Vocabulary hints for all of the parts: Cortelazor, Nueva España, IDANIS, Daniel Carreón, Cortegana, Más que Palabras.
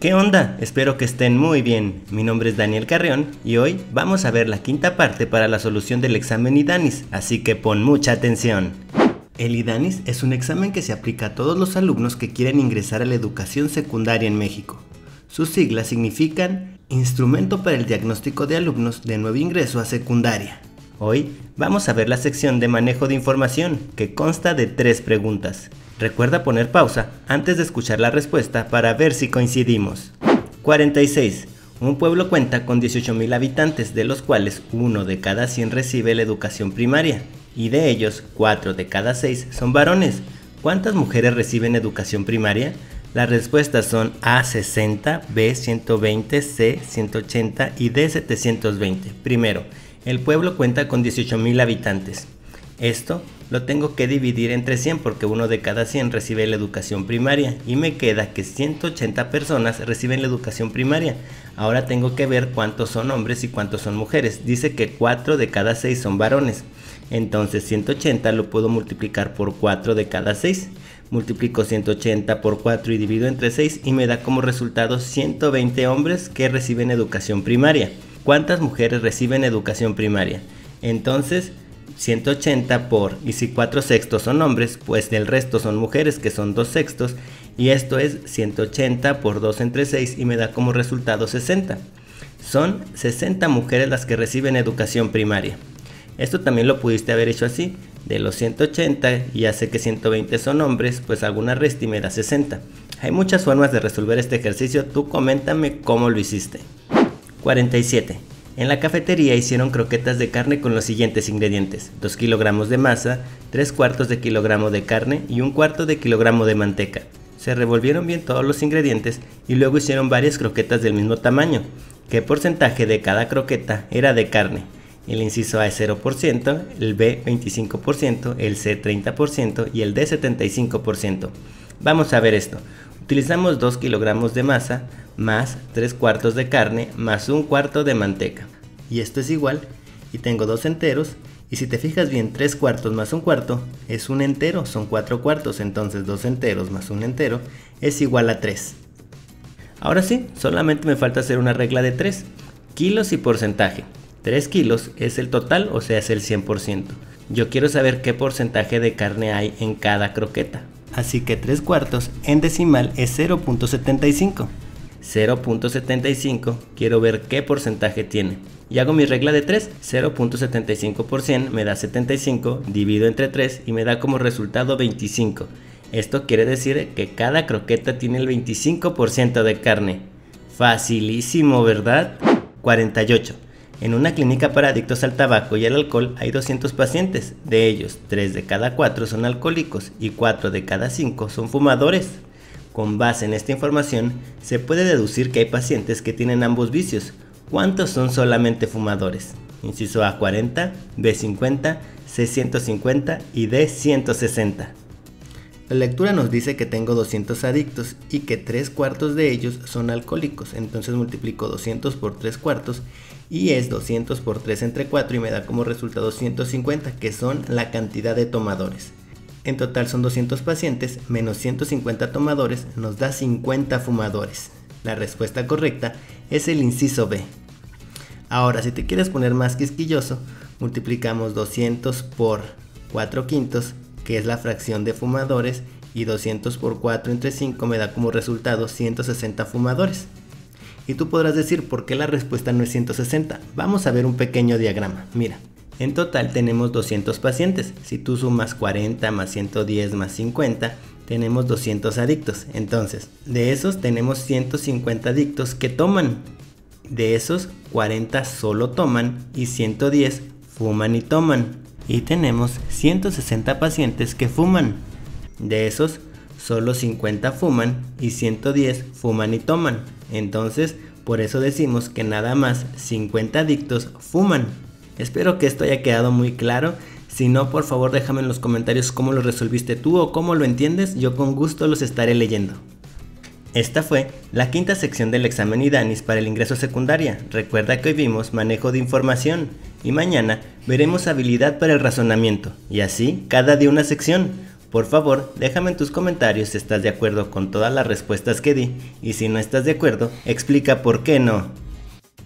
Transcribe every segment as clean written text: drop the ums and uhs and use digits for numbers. ¿Qué onda? Espero que estén muy bien. Mi nombre es Daniel Carreón y hoy vamos a ver la quinta parte para la solución del examen IDANIS, así que pon mucha atención. El IDANIS es un examen que se aplica a todos los alumnos que quieren ingresar a la educación secundaria en México. Sus siglas significan Instrumento para el Diagnóstico de Alumnos de Nuevo Ingreso a Secundaria. Hoy vamos a ver la sección de manejo de información, que consta de 3 preguntas. Recuerda poner pausa antes de escuchar la respuesta para ver si coincidimos. 46. Un pueblo cuenta con 18,000 habitantes, de los cuales 1 de cada 100 recibe la educación primaria, y de ellos 4 de cada 6 son varones. ¿Cuántas mujeres reciben educación primaria? Las respuestas son A 60, B 120, C 180 y D 720. Primero, el pueblo cuenta con 18,000 habitantes. Esto lo tengo que dividir entre 100 porque 1 de cada 100 recibe la educación primaria y me queda que 180 personas reciben la educación primaria. Ahora tengo que ver cuántos son hombres y cuántos son mujeres. Dice que 4 de cada 6 son varones. Entonces 180 lo puedo multiplicar por 4 de cada 6. Multiplico 180 por 4 y divido entre 6 y me da como resultado 120 hombres que reciben educación primaria. ¿Cuántas mujeres reciben educación primaria? Entonces 180 por, y si 4/6 son hombres, pues el resto son mujeres, que son 2/6, y esto es 180 por 2 entre 6 y me da como resultado 60. Son 60 mujeres las que reciben educación primaria. Esto también lo pudiste haber hecho así, de los 180, y ya sé que 120 son hombres, pues alguna resta y me da 60. Hay muchas formas de resolver este ejercicio, tú coméntame cómo lo hiciste. 47. En la cafetería hicieron croquetas de carne con los siguientes ingredientes: 2 kilogramos de masa, 3/4 kilogramo de carne y 1/4 kilogramo de manteca. Se revolvieron bien todos los ingredientes y luego hicieron varias croquetas del mismo tamaño. ¿Qué porcentaje de cada croqueta era de carne? El inciso A es 0%, el B 25%, el C 30% y el D 75%. Vamos a ver esto. Utilizamos 2 kilogramos de masa, más 3/4 de carne, más 1/4 de manteca. Y esto es igual, y tengo 2 enteros, y si te fijas bien, 3/4 más 1/4 es 1 entero, son 4/4, entonces 2 enteros más 1 entero es igual a 3. Ahora sí, solamente me falta hacer una regla de 3, kilos y porcentaje. 3 kilos es el total, o sea, es el 100%. Yo quiero saber qué porcentaje de carne hay en cada croqueta. Así que 3/4 en decimal es 0.75. 0.75, quiero ver qué porcentaje tiene. Y hago mi regla de 3, 0.75% me da 75, divido entre 3 y me da como resultado 25. Esto quiere decir que cada croqueta tiene el 25% de carne. Facilísimo, ¿verdad? 48. En una clínica para adictos al tabaco y al alcohol hay 200 pacientes, de ellos 3 de cada 4 son alcohólicos y 4 de cada 5 son fumadores. Con base en esta información se puede deducir que hay pacientes que tienen ambos vicios. ¿Cuántos son solamente fumadores? Inciso A 40, B 50, C 150 y D 160. La lectura nos dice que tengo 200 adictos y que 3/4 de ellos son alcohólicos, entonces multiplico 200 por 3/4 y es 200 por 3 entre 4 y me da como resultado 150, que son la cantidad de tomadores. En total son 200 pacientes, menos 150 tomadores, nos da 50 fumadores. La respuesta correcta es el inciso B. Ahora, si te quieres poner más quisquilloso, multiplicamos 200 por 4/5, que es la fracción de fumadores, y 200 por 4 entre 5 me da como resultado 160 fumadores. Y tú podrás decir por qué la respuesta no es 160. Vamos a ver un pequeño diagrama. Mira, en total tenemos 200 pacientes. Si tú sumas 40 más 110 más 50, tenemos 200 adictos. Entonces, de esos tenemos 150 adictos que toman. De esos, 40 solo toman y 110 fuman y toman. Y tenemos 160 pacientes que fuman. De esos, solo 50 fuman y 110 fuman y toman. Entonces, por eso decimos que nada más 50 adictos fuman. Espero que esto haya quedado muy claro. Si no, por favor déjame en los comentarios cómo lo resolviste tú o cómo lo entiendes. Yo con gusto los estaré leyendo. Esta fue la quinta sección del examen IDANIS para el ingreso a secundaria. Recuerda que hoy vimos manejo de información y mañana veremos habilidad para el razonamiento, y así cada día una sección. Por favor, déjame en tus comentarios si estás de acuerdo con todas las respuestas que di, y si no estás de acuerdo, explica por qué no.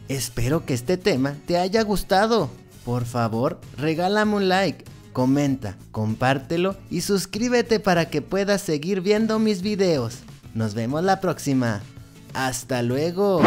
Espero que este tema te haya gustado. Por favor, regálame un like, comenta, compártelo y suscríbete para que puedas seguir viendo mis videos. Nos vemos la próxima. ¡Hasta luego!